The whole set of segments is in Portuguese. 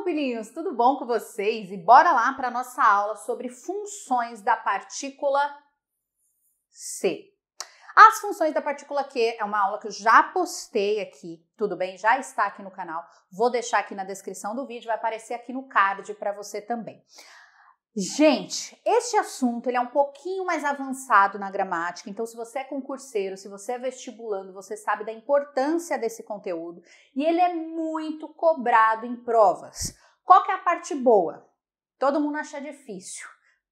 pupilinhos, tudo bom com vocês? E bora lá para nossa aula sobre funções da partícula Q. As funções da partícula Q é uma aula que eu já postei aqui, tudo bem? Já está aqui no canal, vou deixar aqui na descrição do vídeo, vai aparecer aqui no card para você também. Gente, este assunto ele é um pouquinho mais avançado na gramática, então se você é concurseiro, se você é vestibulando, você sabe da importância desse conteúdo e ele é muito cobrado em provas. Qual que é a parte boa? Todo mundo acha difícil,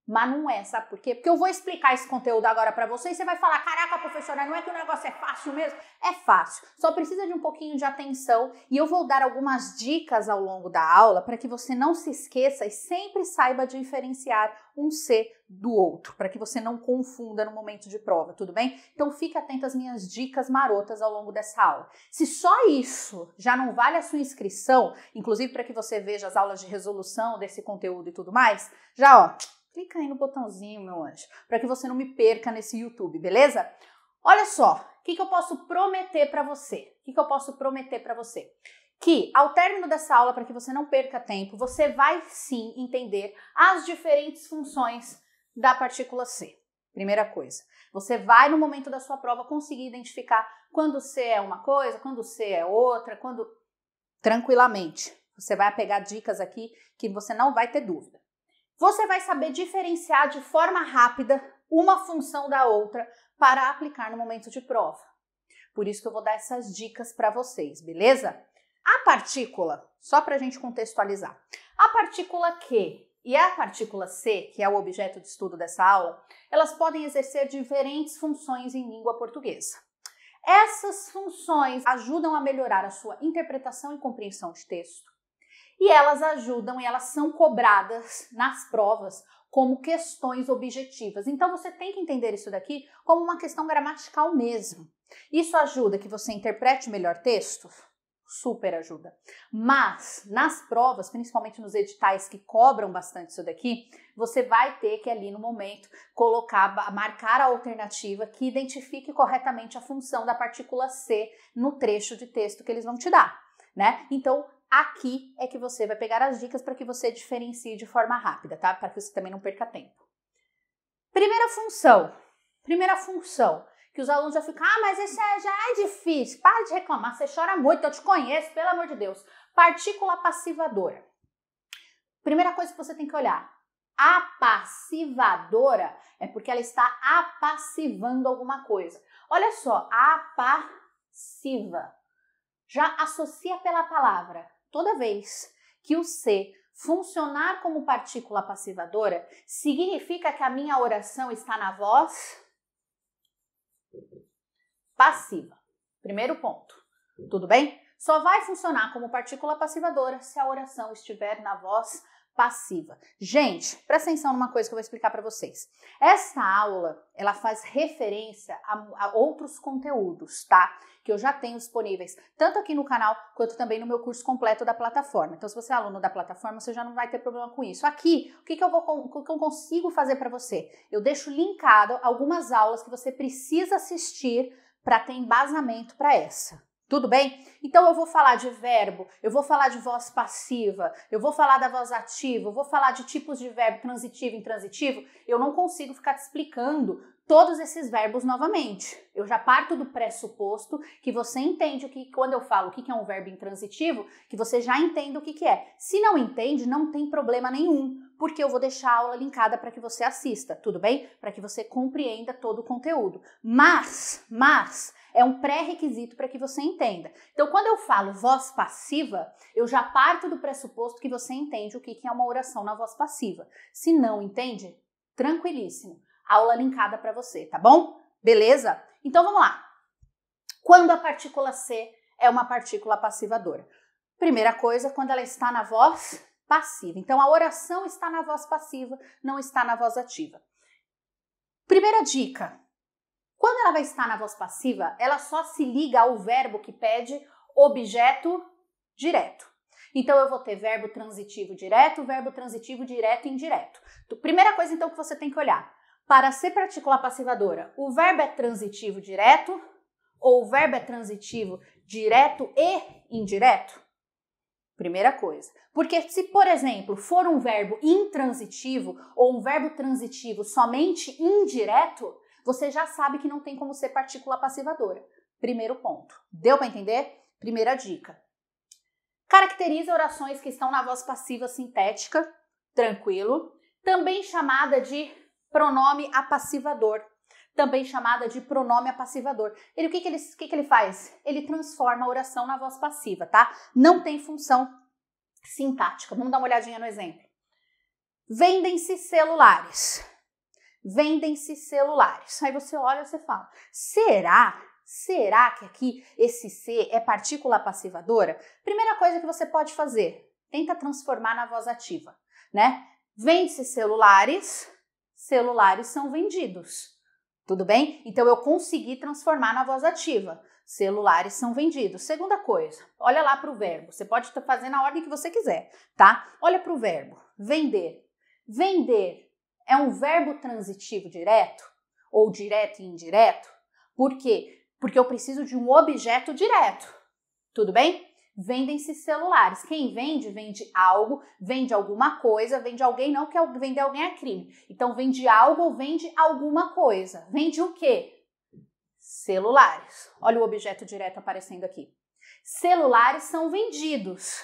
mas não é, sabe por quê? Porque eu vou explicar esse conteúdo agora pra você e você vai falar, caraca, professora, não é que o negócio é fácil mesmo? É fácil, só precisa de um pouquinho de atenção e eu vou dar algumas dicas ao longo da aula para que você não se esqueça e sempre saiba diferenciar um C do outro, para que você não confunda no momento de prova, tudo bem? Então fique atento às minhas dicas marotas ao longo dessa aula. Se só isso já não vale a sua inscrição, inclusive para que você veja as aulas de resolução desse conteúdo e tudo mais, já ó, clica aí no botãozinho, meu anjo, para que você não me perca nesse YouTube, beleza? Olha só, o que eu posso prometer para você? O que eu posso prometer para você? Que ao término dessa aula, para que você não perca tempo, você vai sim entender as diferentes funções da partícula C. Primeira coisa, você vai no momento da sua prova conseguir identificar quando C é uma coisa, quando C é outra, quando... Tranquilamente, você vai pegar dicas aqui que você não vai ter dúvida. Você vai saber diferenciar de forma rápida uma função da outra para aplicar no momento de prova. Por isso que eu vou dar essas dicas para vocês, beleza? A partícula, só para a gente contextualizar, a partícula Q e a partícula C, que é o objeto de estudo dessa aula, elas podem exercer diferentes funções em língua portuguesa. Essas funções ajudam a melhorar a sua interpretação e compreensão de texto. E elas ajudam e elas são cobradas nas provas como questões objetivas. Então você tem que entender isso daqui como uma questão gramatical mesmo. Isso ajuda que você interprete melhor texto? Super ajuda. Mas nas provas, principalmente nos editais que cobram bastante isso daqui, você vai ter que ali no momento colocar, marcar a alternativa que identifique corretamente a função da partícula C no trecho de texto que eles vão te dar, né? Então, aqui é que você vai pegar as dicas para que você diferencie de forma rápida, tá? Para que você também não perca tempo. Primeira função, que os alunos já ficam, ah, mas isso já é difícil, para de reclamar, você chora muito, eu te conheço, pelo amor de Deus. Partícula passivadora. Primeira coisa que você tem que olhar, apassivadora é porque ela está apassivando alguma coisa. Olha só, apassiva. Já associa pela palavra. Toda vez que o C funcionar como partícula passivadora, significa que a minha oração está na voz passiva. Primeiro ponto. Tudo bem? Só vai funcionar como partícula passivadora se a oração estiver na voz passiva. Gente, presta atenção numa coisa que eu vou explicar para vocês. Esta aula, ela faz referência a outros conteúdos, tá? Que eu já tenho disponíveis, tanto aqui no canal, quanto também no meu curso completo da plataforma. Então, se você é aluno da plataforma, você já não vai ter problema com isso. Aqui, o que eu consigo fazer para você? Eu deixo linkado algumas aulas que você precisa assistir para ter embasamento para essa. Tudo bem? Então eu vou falar de verbo, eu vou falar de voz passiva, eu vou falar da voz ativa, eu vou falar de tipos de verbo transitivo e intransitivo. Eu não consigo ficar te explicando todos esses verbos novamente. Eu já parto do pressuposto que você entende o que, quando eu falo o que é um verbo intransitivo, que você já entende o que é. Se não entende, não tem problema nenhum, porque eu vou deixar a aula linkada para que você assista, tudo bem? Para que você compreenda todo o conteúdo. Mas... é um pré-requisito para que você entenda. Então, quando eu falo voz passiva, eu já parto do pressuposto que você entende o que é uma oração na voz passiva. Se não entende, tranquilíssimo. Aula linkada para você, tá bom? Beleza? Então, vamos lá. Quando a partícula C é uma partícula passivadora? Primeira coisa, quando ela está na voz passiva. Então, a oração está na voz passiva, não está na voz ativa. Primeira dica. Quando ela vai estar na voz passiva, ela só se liga ao verbo que pede objeto direto. Então, eu vou ter verbo transitivo direto e indireto. Primeira coisa, então, que você tem que olhar. Para ser partícula passivadora, o verbo é transitivo direto ou o verbo é transitivo direto e indireto? Primeira coisa. Porque se, por exemplo, for um verbo intransitivo ou um verbo transitivo somente indireto, você já sabe que não tem como ser partícula passivadora. Primeiro ponto. Deu para entender? Primeira dica. Caracteriza orações que estão na voz passiva sintética, tranquilo, também chamada de pronome apassivador. Também chamada de pronome apassivador. Ele, o que ele faz? Ele transforma a oração na voz passiva, tá? Não tem função sintática. Vamos dar uma olhadinha no exemplo. Vendem-se celulares. Vendem-se celulares. Aí você olha e você fala, será que aqui esse C é partícula passivadora? Primeira coisa que você pode fazer, tenta transformar na voz ativa, né? Vende-se celulares, celulares são vendidos. Tudo bem? Então, eu consegui transformar na voz ativa. Celulares são vendidos. Segunda coisa, olha lá para o verbo. Você pode fazer na ordem que você quiser, tá? Olha para o verbo. Vender. Vender é um verbo transitivo direto? Ou direto e indireto? Por quê? Porque eu preciso de um objeto direto. Tudo bem? Vendem-se celulares. Quem vende, vende algo, vende alguma coisa, vende alguém, não, quer vender alguém é crime. Então, vende algo ou vende alguma coisa. Vende o quê? Celulares. Olha o objeto direto aparecendo aqui. Celulares são vendidos.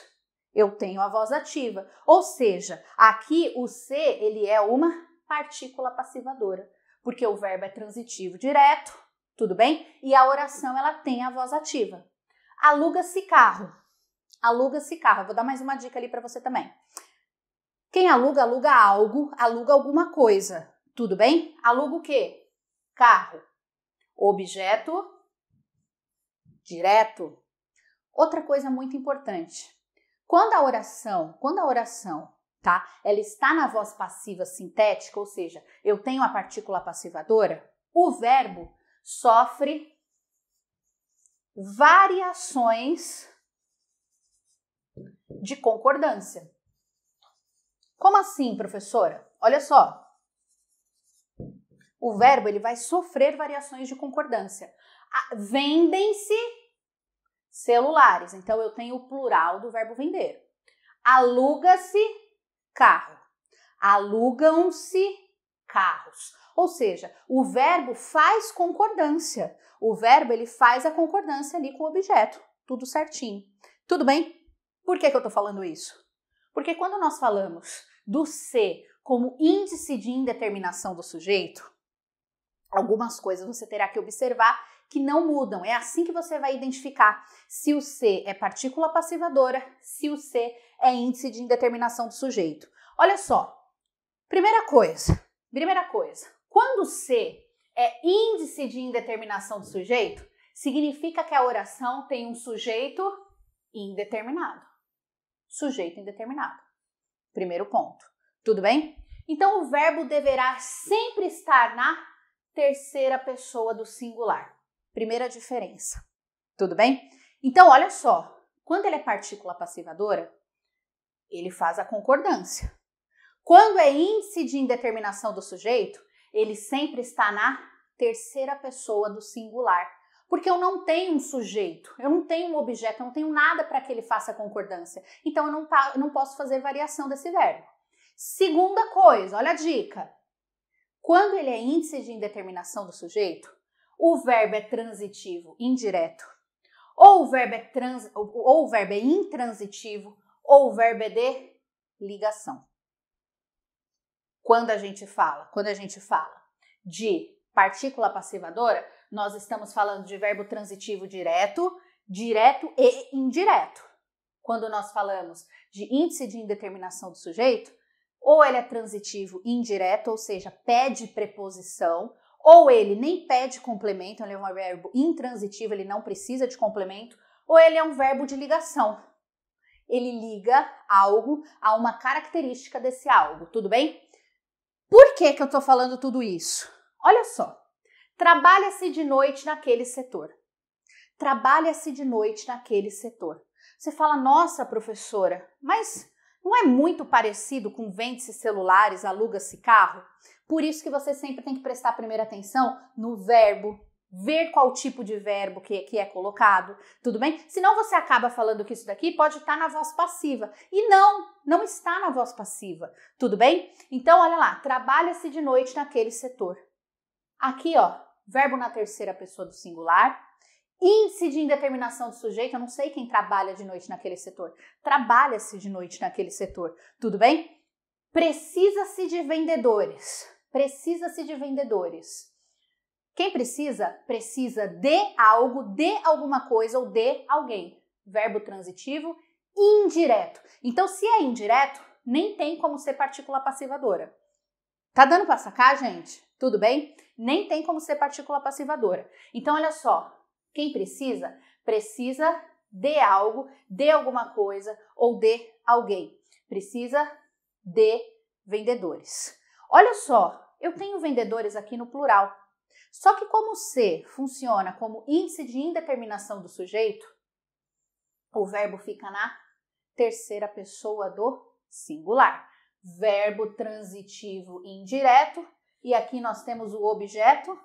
Eu tenho a voz ativa. Ou seja, aqui o C, ele é uma partícula passivadora, porque o verbo é transitivo direto, tudo bem? E a oração, ela tem a voz ativa. Aluga-se carro. Aluga-se carro. Eu vou dar mais uma dica ali para você também. Quem aluga, aluga algo, aluga alguma coisa. Tudo bem? Aluga o quê? Carro. Objeto direto. Outra coisa muito importante. Quando a oração, tá? Ela está na voz passiva sintética, ou seja, eu tenho a partícula passivadora, o verbo sofre variações de concordância. Como assim, professora? Olha só. O verbo ele vai sofrer variações de concordância. Vendem-se celulares. Então, eu tenho o plural do verbo vender. Aluga-se carro. Alugam-se carros. Ou seja, o verbo faz concordância. O verbo, ele faz a concordância ali com o objeto. Tudo certinho. Tudo bem? Por que eu tô falando isso? Porque quando nós falamos do C como índice de indeterminação do sujeito, algumas coisas você terá que observar que não mudam. É assim que você vai identificar se o C é partícula passivadora, se o C é índice de indeterminação do sujeito. Olha só. Primeira coisa. Quando C é índice de indeterminação do sujeito, significa que a oração tem um sujeito indeterminado. Primeiro ponto. Tudo bem? Então, o verbo deverá sempre estar na terceira pessoa do singular. Primeira diferença. Tudo bem? Então, olha só. Quando ele é partícula passivadora, ele faz a concordância. Quando é índice de indeterminação do sujeito, ele sempre está na terceira pessoa do singular. Porque eu não tenho um sujeito, eu não tenho um objeto, eu não tenho nada para que ele faça concordância. Então, eu não posso fazer variação desse verbo. Segunda coisa, olha a dica. Quando ele é índice de indeterminação do sujeito, o verbo é transitivo indireto, ou o verbo é intransitivo, ou o verbo é de ligação. Quando a gente fala de partícula passivadora, nós estamos falando de verbo transitivo direto, direto e indireto. Quando nós falamos de índice de indeterminação do sujeito, ou ele é transitivo indireto, ou seja, pede preposição, ou ele nem pede complemento, ele é um verbo intransitivo, ele não precisa de complemento, ou ele é um verbo de ligação. Ele liga algo a uma característica desse algo, tudo bem? Por que eu tô falando tudo isso? Olha só, trabalha-se de noite naquele setor. Trabalha-se de noite naquele setor. Você fala, nossa, professora, mas não é muito parecido com vende-se celulares, aluga-se carro? Por isso que você sempre tem que prestar primeira atenção no verbo ver qual tipo de verbo que é colocado, tudo bem? Senão você acaba falando que isso daqui pode estar na voz passiva. E não está na voz passiva, tudo bem? Então, olha lá, trabalha-se de noite naquele setor. Aqui, ó, verbo na terceira pessoa do singular, índice de indeterminação do sujeito, eu não sei quem trabalha de noite naquele setor. Trabalha-se de noite naquele setor, tudo bem? Precisa-se de vendedores. Precisa-se de vendedores. Quem precisa? Precisa de algo, de alguma coisa ou de alguém. Verbo transitivo indireto. Então, se é indireto, nem tem como ser partícula passivadora. Tá dando pra sacar, gente? Tudo bem? Nem tem como ser partícula passivadora. Então, olha só. Quem precisa? Precisa de algo, de alguma coisa ou de alguém. Precisa de vendedores. Olha só. Eu tenho vendedores aqui no plural. Só que como se funciona como índice de indeterminação do sujeito, o verbo fica na terceira pessoa do singular. Verbo transitivo indireto e aqui nós temos o objeto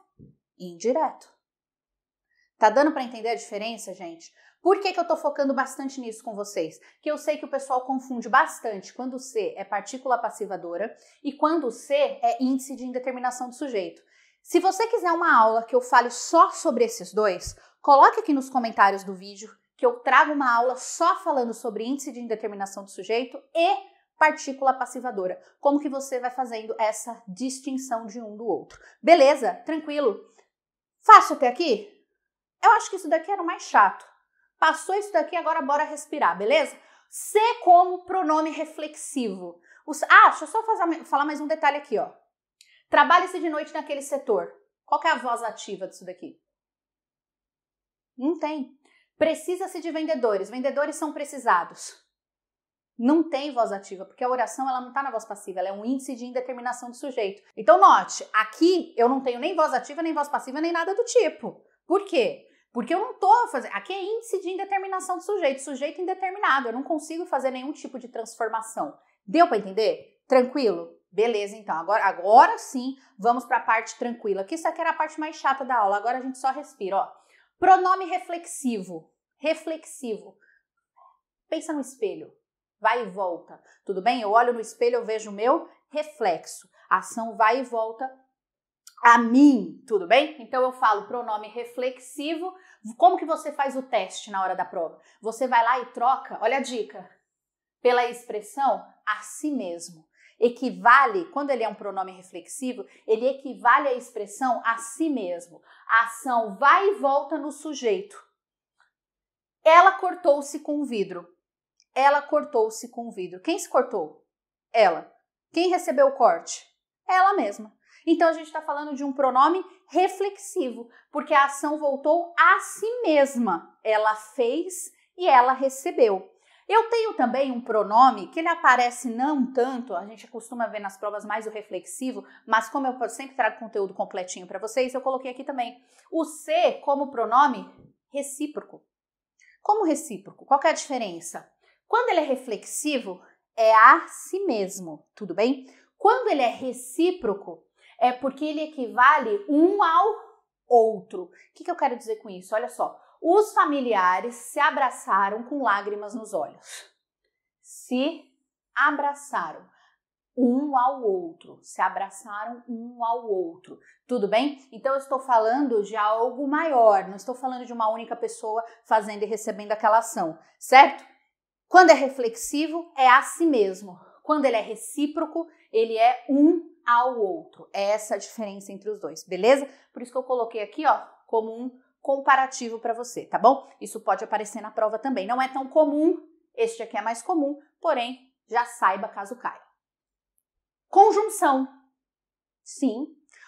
indireto. Tá dando para entender a diferença, gente? Por que que eu tô focando bastante nisso com vocês? Que eu sei que o pessoal confunde bastante quando o se é partícula passivadora e quando o se é índice de indeterminação do sujeito. Se você quiser uma aula que eu fale só sobre esses dois, coloque aqui nos comentários do vídeo que eu trago uma aula só falando sobre índice de indeterminação do sujeito e partícula passivadora. Como que você vai fazendo essa distinção de um do outro. Beleza? Tranquilo? Fácil até aqui? Eu acho que isso daqui era o mais chato. Passou isso daqui, agora bora respirar, beleza? Se como pronome reflexivo. Deixa eu só falar mais um detalhe aqui, ó. Trabalha-se de noite naquele setor. Qual que é a voz ativa disso daqui? Não tem. Precisa-se de vendedores. Vendedores são precisados. Não tem voz ativa, porque a oração ela não está na voz passiva, ela é um índice de indeterminação do sujeito. Então note, aqui eu não tenho nem voz ativa, nem voz passiva, nem nada do tipo. Por quê? Porque eu não estou fazendo... Aqui é índice de indeterminação do sujeito, sujeito indeterminado, eu não consigo fazer nenhum tipo de transformação. Deu para entender? Tranquilo? Beleza, então, agora sim, vamos para a parte tranquila, que isso aqui era a parte mais chata da aula, agora a gente só respira, ó. Pronome reflexivo, reflexivo, pensa no espelho, vai e volta, tudo bem? Eu olho no espelho, eu vejo o meu reflexo, a ação vai e volta a mim, tudo bem? Então eu falo pronome reflexivo, como que você faz o teste na hora da prova? Você vai lá e troca, olha a dica, pela expressão a si mesmo. Equivale, quando ele é um pronome reflexivo, ele equivale à expressão a si mesmo. A ação vai e volta no sujeito. Ela cortou-se com o vidro. Ela cortou-se com o vidro. Quem se cortou? Ela. Quem recebeu o corte? Ela mesma. Então a gente está falando de um pronome reflexivo, porque a ação voltou a si mesma. Ela fez e ela recebeu. Eu tenho também um pronome que ele aparece não tanto, a gente costuma ver nas provas mais o reflexivo, mas como eu sempre trago conteúdo completinho para vocês, eu coloquei aqui também o se como pronome recíproco. Como recíproco? Qual que é a diferença? Quando ele é reflexivo, é a si mesmo, tudo bem? Quando ele é recíproco, é porque ele equivale um ao outro. O que eu quero dizer com isso? Olha só. Os familiares se abraçaram com lágrimas nos olhos. Se abraçaram um ao outro. Se abraçaram um ao outro. Tudo bem? Então eu estou falando de algo maior. Não estou falando de uma única pessoa fazendo e recebendo aquela ação. Certo? Quando é reflexivo, é a si mesmo. Quando ele é recíproco, ele é um ao outro. É essa a diferença entre os dois. Beleza? Por isso que eu coloquei aqui, ó, como um comparativo para você, tá bom? Isso pode aparecer na prova também. Não é tão comum, este aqui é mais comum, porém, já saiba caso caia. Conjunção. Sim,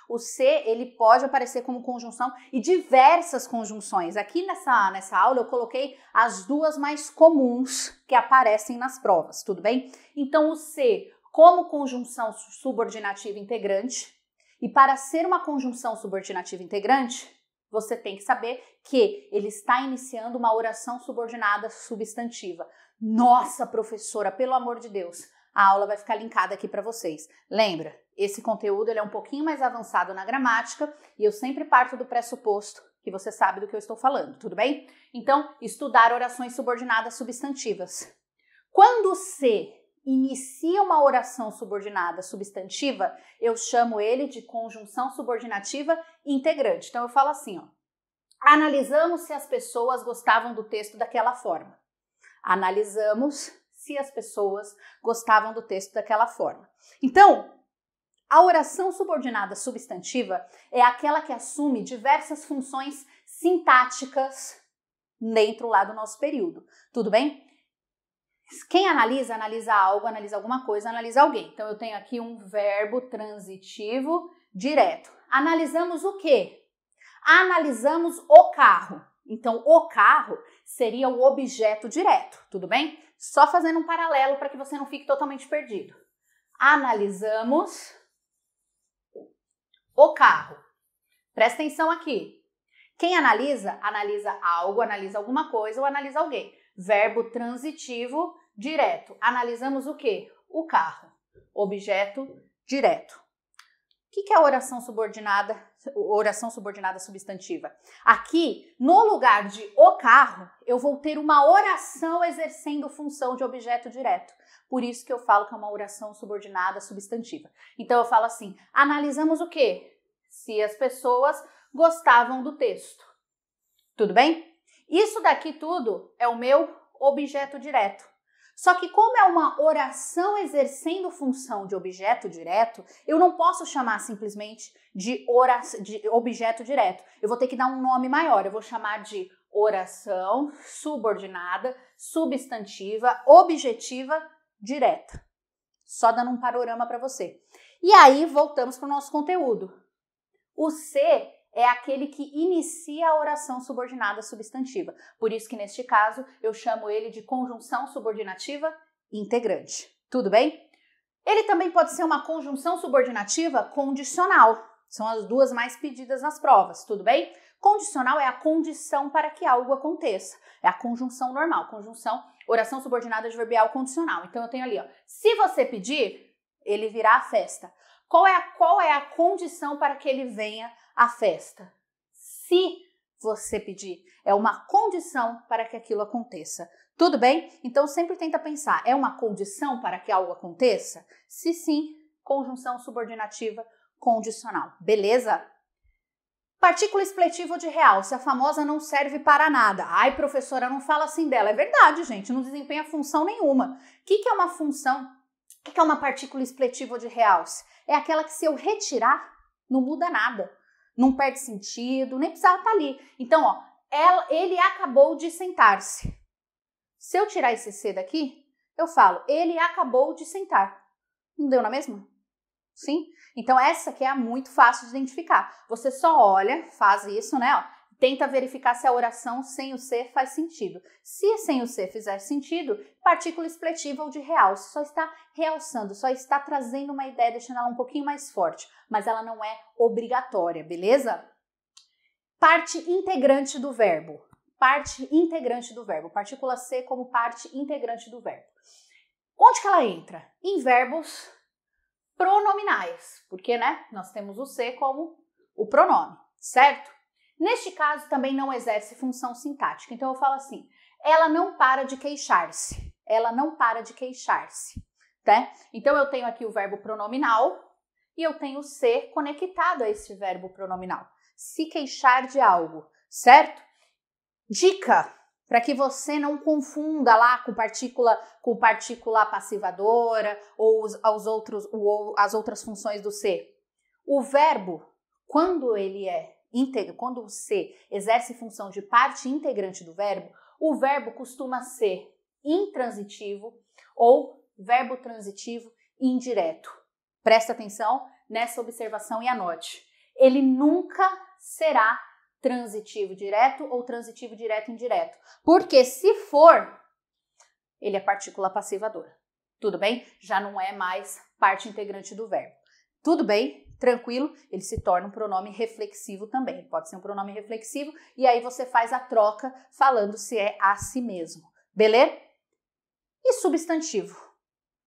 o se, ele pode aparecer como conjunção e diversas conjunções. Aqui nessa aula eu coloquei as duas mais comuns que aparecem nas provas, tudo bem? Então, o se como conjunção subordinativa integrante e para ser uma conjunção subordinativa integrante, você tem que saber que ele está iniciando uma oração subordinada substantiva. Nossa, professora, pelo amor de Deus, a aula vai ficar linkada aqui para vocês. Lembra, esse conteúdo ele é um pouquinho mais avançado na gramática e eu sempre parto do pressuposto que você sabe do que eu estou falando, tudo bem? Então, estudar orações subordinadas substantivas. Quando se inicia uma oração subordinada substantiva, eu chamo ele de conjunção subordinativa integrante. Então, eu falo assim, ó. Analisamos se as pessoas gostavam do texto daquela forma. Analisamos se as pessoas gostavam do texto daquela forma. Então, a oração subordinada substantiva é aquela que assume diversas funções sintáticas dentro lá do nosso período, tudo bem? Quem analisa, analisa algo, analisa alguma coisa, analisa alguém. Então, eu tenho aqui um verbo transitivo direto. Analisamos o quê? Analisamos o carro. Então, o carro seria o objeto direto, tudo bem? Só fazendo um paralelo para que você não fique totalmente perdido. Analisamos o carro. Presta atenção aqui. Quem analisa, analisa algo, analisa alguma coisa ou analisa alguém. Verbo transitivo direto. Analisamos o quê? O carro. Objeto direto. O que é a oração subordinada substantiva? Aqui, no lugar de o carro, eu vou ter uma oração exercendo função de objeto direto. Por isso que eu falo que é uma oração subordinada substantiva. Então, eu falo assim, analisamos o quê? Se as pessoas gostavam do texto. Tudo bem? Isso daqui tudo é o meu objeto direto. Só que como é uma oração exercendo função de objeto direto, eu não posso chamar simplesmente de objeto direto. Eu vou ter que dar um nome maior. Eu vou chamar de oração subordinada, substantiva, objetiva, direta. Só dando um panorama para você. E aí voltamos para o nosso conteúdo. O C é aquele que inicia a oração subordinada substantiva. Por isso que, neste caso, eu chamo ele de conjunção subordinativa integrante. Tudo bem? Ele também pode ser uma conjunção subordinativa condicional. São as duas mais pedidas nas provas, tudo bem? Condicional é a condição para que algo aconteça. É a conjunção normal, conjunção, oração subordinada adverbial condicional. Então, eu tenho ali, ó, se você pedir, ele virá à festa. Qual é a condição para que ele venha à festa? Se você pedir, é uma condição para que aquilo aconteça. Tudo bem? Então, sempre tenta pensar, é uma condição para que algo aconteça? Se sim, conjunção subordinativa condicional. Beleza? Partícula expletivo de realce, a famosa não serve para nada. Ai, professora, não fala assim dela. É verdade, gente, não desempenha função nenhuma. O que é uma função? O que é uma partícula expletivo de realce? É aquela que, se eu retirar, não muda nada. Não perde sentido, nem precisava estar ali. Então, ó, ele acabou de sentar-se. Se eu tirar esse C daqui, eu falo, ele acabou de sentar. Não deu na mesma? Sim? Então, essa aqui é muito fácil de identificar. Você só olha, faz isso, né? Ó, tenta verificar se a oração sem o C faz sentido. Se sem o C fizer sentido, partícula expletiva ou de realce, só está realçando, só está trazendo uma ideia, deixando ela um pouquinho mais forte, mas ela não é obrigatória, beleza? Parte integrante do verbo. Parte integrante do verbo. Partícula C como parte integrante do verbo. Onde que ela entra? Em verbos pronominais, porque, né, nós temos o C como o pronome, certo? Neste caso, também não exerce função sintática. Então, eu falo assim, ela não para de queixar-se. Ela não para de queixar-se, né? Então, eu tenho aqui o verbo pronominal e eu tenho o ser conectado a esse verbo pronominal. Se queixar de algo, certo? Dica para que você não confunda lá com partícula passivadora ou as outras funções do ser. O verbo, quando ele é quando o C exerce função de parte integrante do verbo, o verbo costuma ser intransitivo ou verbo transitivo indireto. Presta atenção nessa observação e anote. Ele nunca será transitivo direto ou transitivo direto indireto, porque se for, ele é partícula passivadora. Tudo bem? Já não é mais parte integrante do verbo. Tudo bem? Tranquilo, ele se torna um pronome reflexivo também. Ele pode ser um pronome reflexivo e aí você faz a troca falando se é a si mesmo. Beleza? E substantivo.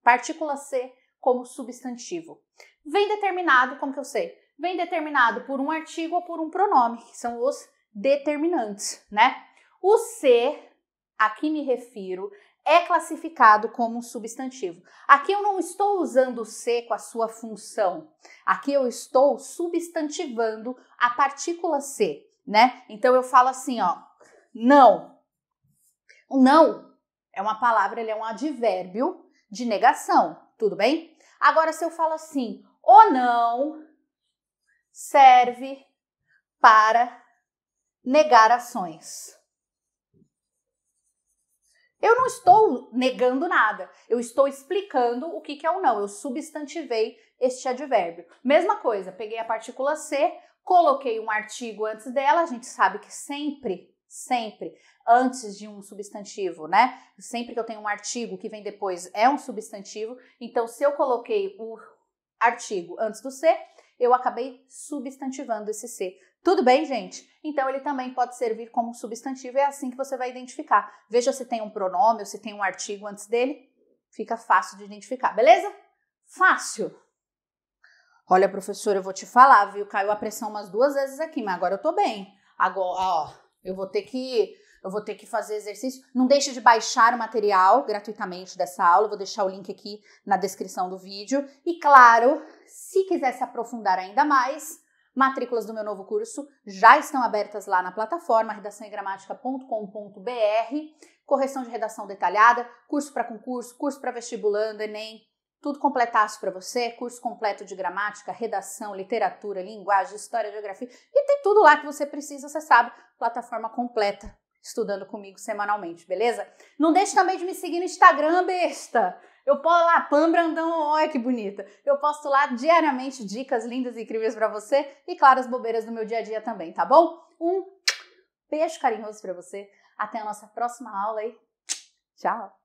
Partícula C como substantivo. Vem determinado, como que eu sei? Vem determinado por um artigo ou por um pronome, que são os determinantes, né? O ser, a que me refiro, é classificado como um substantivo. Aqui eu não estou usando o se com a sua função. Aqui eu estou substantivando a partícula se, né? Então eu falo assim, ó, não. O não é uma palavra, ele é um advérbio de negação, tudo bem? Agora se eu falo assim, o não serve para negar ações. Eu não estou negando nada, eu estou explicando o que é o não, eu substantivei este advérbio. Mesma coisa, peguei a partícula se, coloquei um artigo antes dela, a gente sabe que sempre, antes de um substantivo, né? Sempre que eu tenho um artigo que vem depois é um substantivo, então se eu coloquei o artigo antes do se, eu acabei substantivando esse se. Tudo bem, gente? Então, ele também pode servir como substantivo, é assim que você vai identificar. Veja se tem um pronome ou se tem um artigo antes dele, fica fácil de identificar, beleza? Fácil! Olha, professora, eu vou te falar, viu? Caiu a pressão umas 2 vezes aqui, mas agora eu tô bem. Agora, ó, eu vou ter que fazer exercício. Não deixe de baixar o material gratuitamente dessa aula, eu vou deixar o link aqui na descrição do vídeo. E claro, se quiser se aprofundar ainda mais, matrículas do meu novo curso já estão abertas lá na plataforma redaçãoegramática.com.br, correção de redação detalhada, curso para concurso, curso para vestibulando, Enem, tudo completaço para você, curso completo de gramática, redação, literatura, linguagem, história, geografia, e tem tudo lá que você precisa, você sabe, plataforma completa, estudando comigo semanalmente, beleza? Não deixe também de me seguir no Instagram, besta! Eu posto lá, pambrandaoo, olha que bonita. Eu posto lá diariamente dicas lindas e incríveis pra você e, claro, as bobeiras do meu dia a dia também, tá bom? Um beijo carinhoso pra você. Até a nossa próxima aula e tchau!